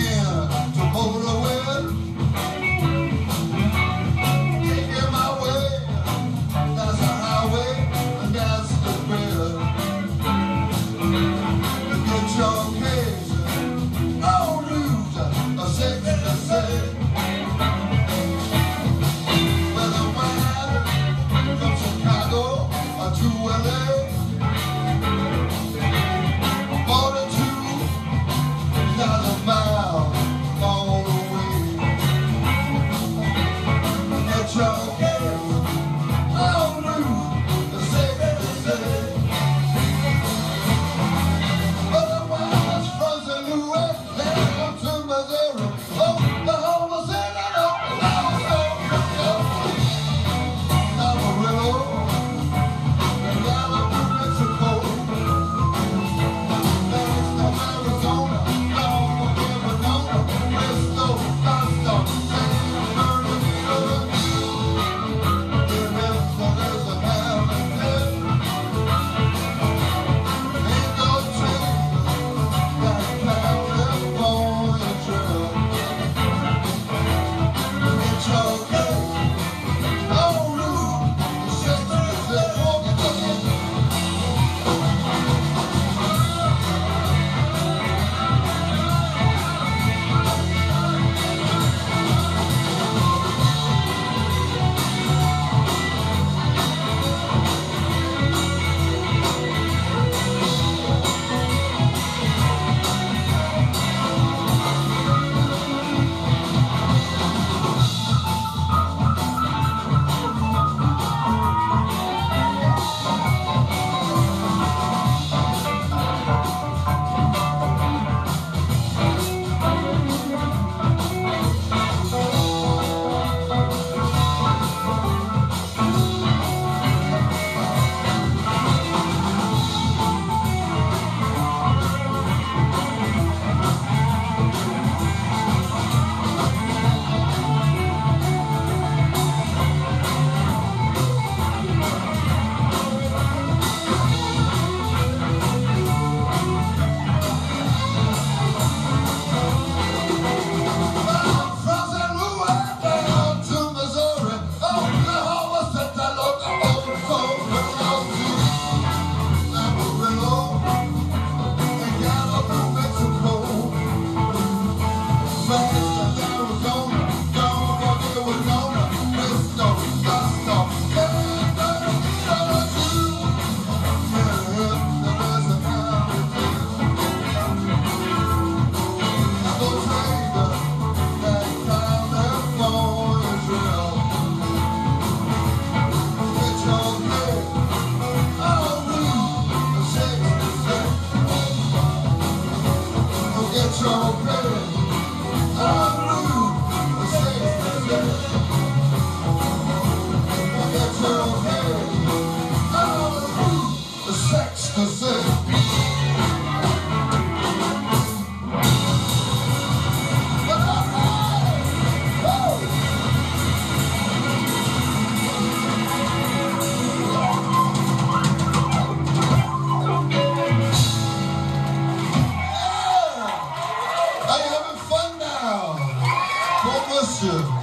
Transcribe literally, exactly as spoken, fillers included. man to hold her well. Can't get my way, that's the highway, and that's the rail. Get your case, don't lose a second to say. Whether mine from Chicago or to L A Monsieur.